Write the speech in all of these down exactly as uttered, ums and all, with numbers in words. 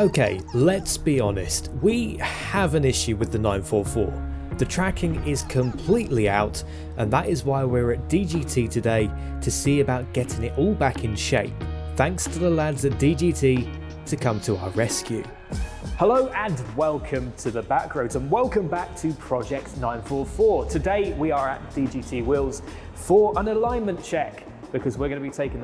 Okay, let's be honest, we have an issue with the nine four four. The tracking is completely out, and that is why we're at D G T today to see about getting it all back in shape. Thanks to the lads at D G T to come to our rescue. Hello and welcome to The Back Roads, and welcome back to Project nine four four. Today we are at D G T Wheels for an alignment check because we're going to be taking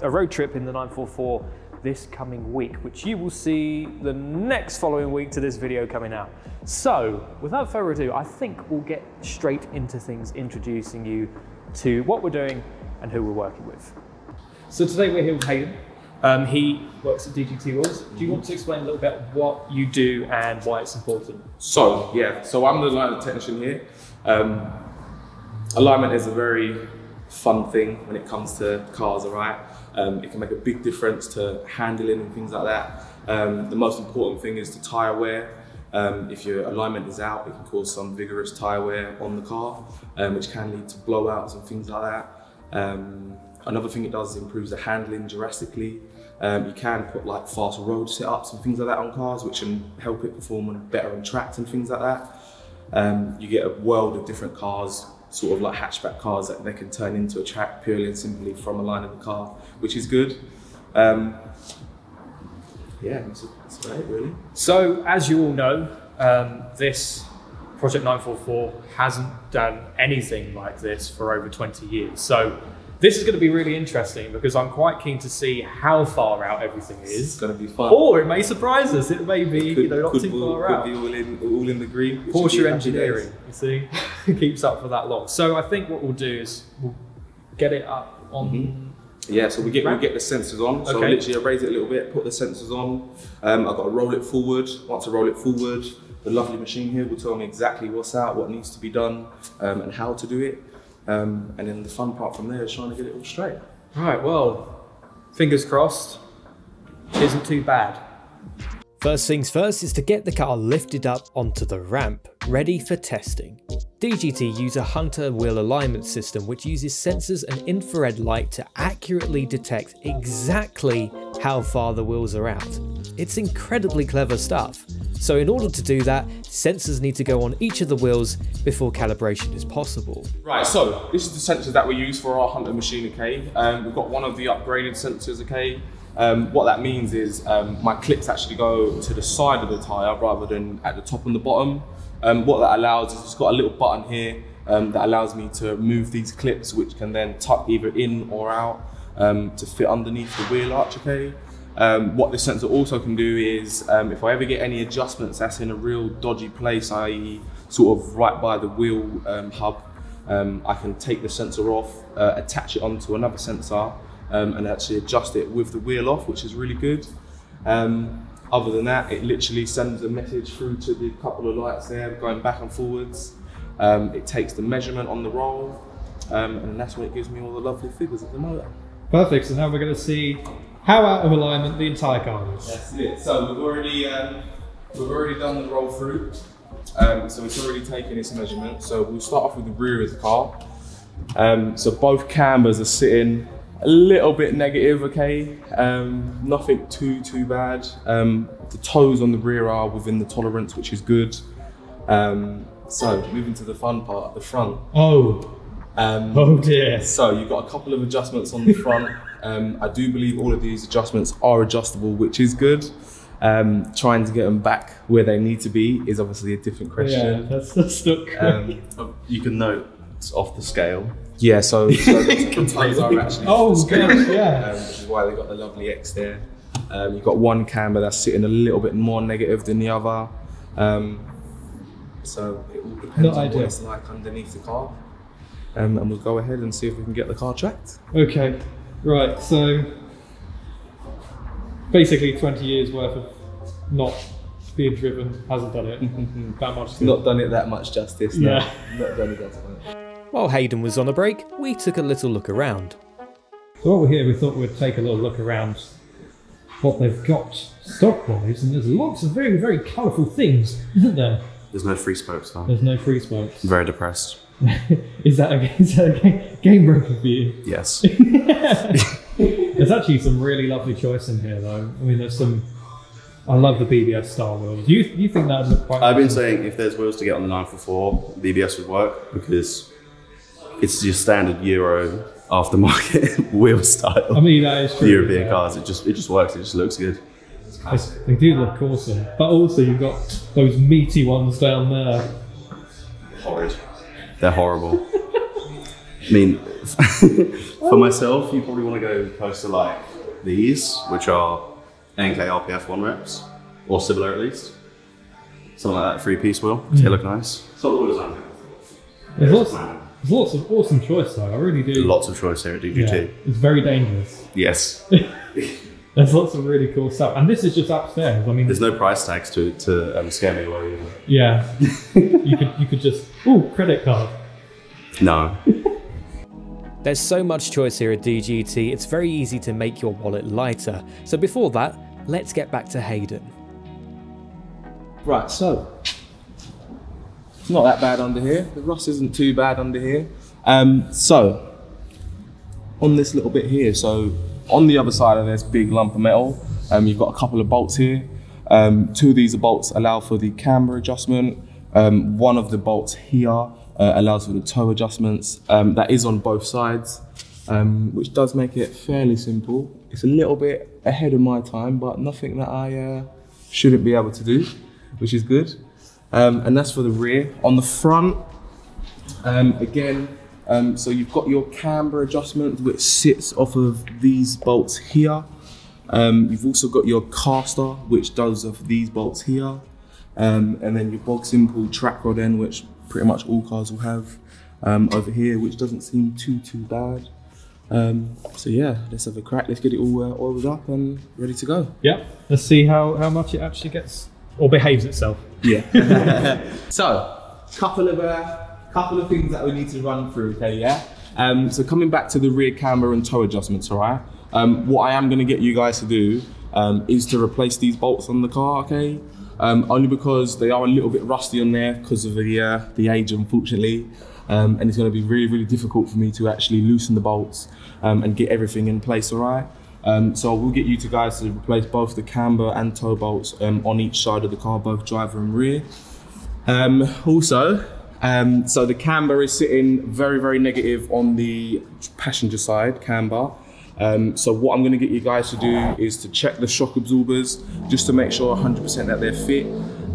a road trip in the nine four four this coming week, which you will see the next following week to this video coming out. So without further ado, I think we'll get straight into things, introducing you to what we're doing and who we're working with. So today we're here with Hayden. Um, he works at D G T Wheels. Do you want to explain a little bit what you do and why it's important? So, yeah, so I'm the alignment technician here. Um, alignment is a very fun thing when it comes to cars, all right? Um, it can make a big difference to handling and things like that. Um, the most important thing is the tyre wear. Um, if your alignment is out, it can cause some vigorous tyre wear on the car, um, which can lead to blowouts and things like that. Um, Another thing it does is improves the handling drastically. Um, you can put like fast road setups and things like that on cars, which can help it perform better on tracks and things like that. Um, you get a world of different cars, sort of like hatchback cars that they can turn into a track purely and simply from a line of the car, which is good. Um, yeah, that's, that's right, really. So as you all know, um, this Project nine four four hasn't done anything like this for over twenty years. So this is going to be really interesting because I'm quite keen to see how far out everything is. It's going to be fun. Or it may surprise us. It may be could, you know, not too all, far out. Could be all in, all in the green. Porsche engineering, you see, keeps up for that long. So I think what we'll do is we'll get it up on. Mm-hmm. Yeah, so we get we get the sensors on. So okay. Literally, I raise it a little bit, put the sensors on. Um, I've got to roll it forward. Once I roll it forward, the lovely machine here will tell me exactly what's out, what needs to be done, um, and how to do it. Um, and then the fun part from there is trying to get it all straight. Right, well, fingers crossed, isn't too bad. First things first is to get the car lifted up onto the ramp, ready for testing. D G T use a Hunter wheel alignment system which uses sensors and infrared light to accurately detect exactly how far the wheels are out. It's incredibly clever stuff. So in order to do that, sensors need to go on each of the wheels before calibration is possible. Right, so this is the sensors that we use for our Hunter machine, okay? Um, we've got one of the upgraded sensors, okay? Um, what that means is um, my clips actually go to the side of the tyre rather than at the top and the bottom. Um, what that allows is it's got a little button here um, that allows me to move these clips, which can then tuck either in or out um, to fit underneath the wheel arch, okay? Um, what this sensor also can do is, um, if I ever get any adjustments that's in a real dodgy place, that is sort of right by the wheel um, hub, um, I can take the sensor off, uh, attach it onto another sensor, um, and actually adjust it with the wheel off, which is really good. Um, other than that, it literally sends a message through to the couple of lights there, going back and forwards. Um, it takes the measurement on the roll, um, and that's when it gives me all the lovely figures of the motor. Perfect, so now we're going to see how out of alignment the entire car is. That's it. So we've already um, we've already done the roll through. Um, so it's already taken its measurement. So we'll start off with the rear of the car. Um, so both cambers are sitting a little bit negative. Okay, um, nothing too too bad. Um, the toes on the rear are within the tolerance, which is good. Um, so moving to the fun part, the front. Oh. Um, oh dear. So you've got a couple of adjustments on the front. Um, I do believe all of these adjustments are adjustable, which is good. Um, trying to get them back where they need to be is obviously a different question. Yeah, that's, that's not great. Um, you can note it's off the scale. Yeah, so, so the toes are actually off the scale. Oh, gosh, yeah. Um, which is why they've got the lovely X there. Um, you've got one camber that's sitting a little bit more negative than the other. Um, so it all depends not on ideal. What it's like underneath the car. Um, and we'll go ahead and see if we can get the car tracked. Okay. Right, so basically twenty years worth of not being driven hasn't done it that much. Not done it that much justice, no. Yeah. Not done it that much. While Hayden was on a break, we took a little look around. So while we're here, we thought we'd take a little look around what they've got stock-wise, and there's lots of very, very colourful things, isn't there? There's no free spokes, though. There's no free spokes. I'm very depressed. Is that a, is that a game breaker for you? Yes. There's actually some really lovely choice in here, though. I mean, there's some I love the B B S style wheels. You you think that would look quite I've been cool. saying if there's wheels to get on the nine four four, B B S would work, because it's your standard Euro aftermarket wheel style. I mean, that is true. European yeah. cars, it just it just works, it just looks good. It's, they do look awesome. But also you've got those meaty ones down there. Horrid. They're horrible. I mean, for myself, you probably want to go close to like these, which are N K R P F one reps, or similar at least. Something like that three-piece wheel. Mm. They look nice. It's not the wheels I'm there's, lots, there's lots of awesome choice though, I really do. Lots of choice here at D G T. Yeah, it's very dangerous. Yes. There's lots of really cool stuff. And this is just upstairs. I mean, there's no price tags to, to um, scare me away either. Yeah. you, could, you could just, ooh, credit card. No. There's so much choice here at D G T, it's very easy to make your wallet lighter. So before that, let's get back to Hayden. Right, so, it's not that bad under here. The rust isn't too bad under here. Um, so, on this little bit here, so on the other side of this big lump of metal, um, you've got a couple of bolts here. Um, two of these bolts allow for the camber adjustment. Um, one of the bolts here Uh, allows for the toe adjustments. Um, that is on both sides, um, which does make it fairly simple. It's a little bit ahead of my time, but nothing that I uh, shouldn't be able to do, which is good. Um, and that's for the rear. On the front, um, again, um, so you've got your camber adjustment, which sits off of these bolts here. Um, you've also got your caster, which does off these bolts here. Um, and then your bog simple track rod end, which pretty much all cars will have um, over here, which doesn't seem too, too bad. Um, so yeah, let's have a crack. Let's get it all uh, oiled up and ready to go. Yeah, let's see how, how much it actually gets or behaves itself. Yeah. So, couple of, uh, couple of things that we need to run through, okay, yeah? Um, so coming back to the rear camber and toe adjustments, all right? Um, what I am gonna get you guys to do um, is to replace these bolts on the car, okay? Um, only because they are a little bit rusty on there because of the, uh, the age, unfortunately. Um, and it's going to be really, really difficult for me to actually loosen the bolts um, and get everything in place, all right? Um, so I will get you two guys to replace both the camber and toe bolts um, on each side of the car, both driver and rear. Um, also, um, so the camber is sitting very, very negative on the passenger side camber. Um, so what I'm going to get you guys to do is to check the shock absorbers just to make sure one hundred percent that they're fit,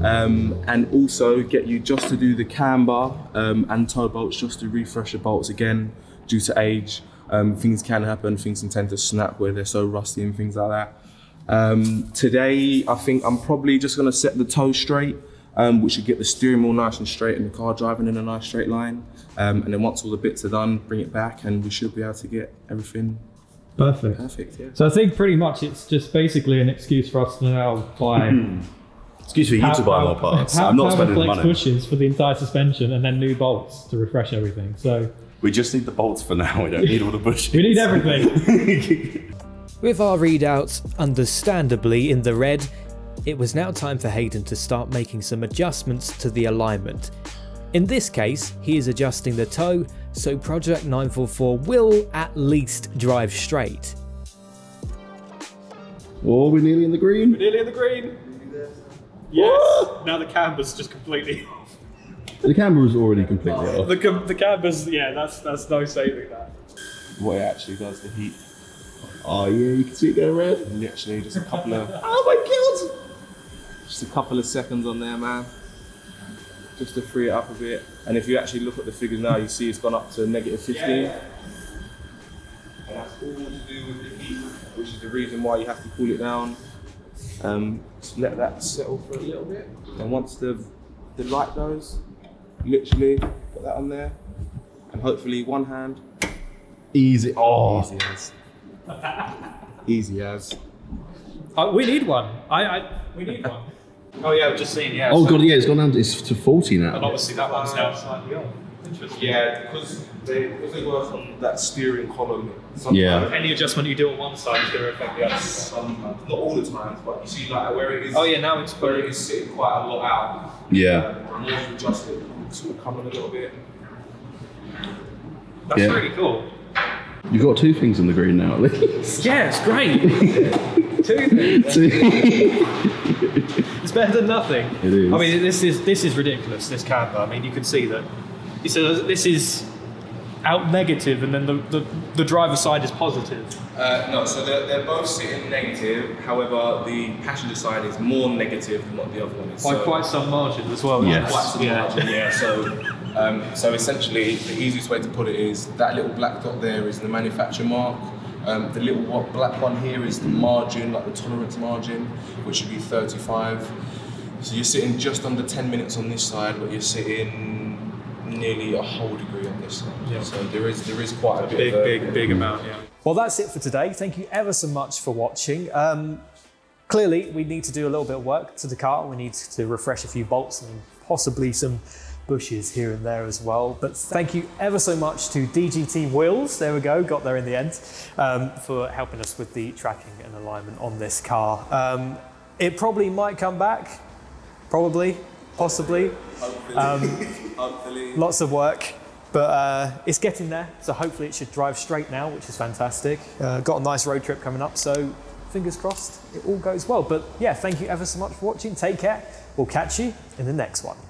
um, and also get you just to do the camber um, and toe bolts just to refresh the bolts again due to age. Um, things can happen, things can tend to snap where they're so rusty and things like that. Um, today I think I'm probably just going to set the toe straight, um, which should get the steering wheel nice and straight and the car driving in a nice straight line, um, and then once all the bits are done, bring it back and we should be able to get everything Perfect. Perfect, yeah. So I think pretty much it's just basically an excuse for us to now buy... excuse for you how, to buy how, more parts. How, I'm not spending money. Pushes for the entire suspension and then new bolts to refresh everything, so... We just need the bolts for now, we don't need all the bushes. We need everything. With our readouts understandably in the red, it was now time for Hayden to start making some adjustments to the alignment. In this case, he is adjusting the toe, so Project nine four four will at least drive straight. Oh, we're nearly in the green. We're nearly in the green. Yes. Oh. Now the camber's just completely off. The camber was already completely off. The, com the camber's, yeah, that's, that's no saving that. What it actually does, the heat. Oh yeah, you can see it going red. Literally just a couple of... oh my God! Just a couple of seconds on there, man. Just to free it up a bit. And if you actually look at the figures now, you see it's gone up to negative fifteen. Yeah, yeah. And that's all to do with the heat, which is the reason why you have to cool it down. Um, just let that settle for a little bit. And once the, the light goes, literally put that on there. And hopefully one hand. Easy. Oh. Easy as. Easy as. Oh, we need one. I, I we need one. Oh yeah, I've just seen, yeah. Oh so God, yeah, it's gone down to, it's to forty now. And obviously that one's now slightly on. Interesting. Yeah, because they, because they work on that steering column. Yeah. Any adjustment you do on one side is going to affect the other side. Not all the time, but you see like where it is. Oh yeah, now it's where it is sitting quite a lot out. Yeah. Um, and you adjust it, sort of coming a little bit. That's yeah. really cool. You've got two things in the green now at least. Yeah, it's great. Two things. Two. better than nothing. It is. I mean, this is this is ridiculous. This camber. I mean, you can see that. So this is out negative, and then the the, the driver's side is positive. Uh, no, so they're, they're both sitting negative. However, the passenger side is more negative than what the other one is. By so, quite some margin as well. Yes. Quite some yeah. margin. Yeah. So. Um, so essentially, the easiest way to put it is that little black dot there is the manufacturer mark. Um, the little black one here is the margin, like the tolerance margin, which should be thirty-five. So you're sitting just under ten minutes on this side, but you're sitting nearly a whole degree on this side. Yeah. So there is there is quite a, a bit big, of a, big, big amount. Yeah. Well, that's it for today. Thank you ever so much for watching. Um, clearly, we need to do a little bit of work to the car. We need to refresh a few bolts and possibly some bushes here and there as well, but thank you ever so much to D G T Wheels, there we go, got there in the end, um, for helping us with the tracking and alignment on this car. Um, it probably might come back, probably, possibly, hopefully. Um, hopefully. Lots of work, but uh, it's getting there, so hopefully it should drive straight now, which is fantastic. Uh, got a nice road trip coming up, so fingers crossed it all goes well, but yeah, thank you ever so much for watching, take care, we'll catch you in the next one.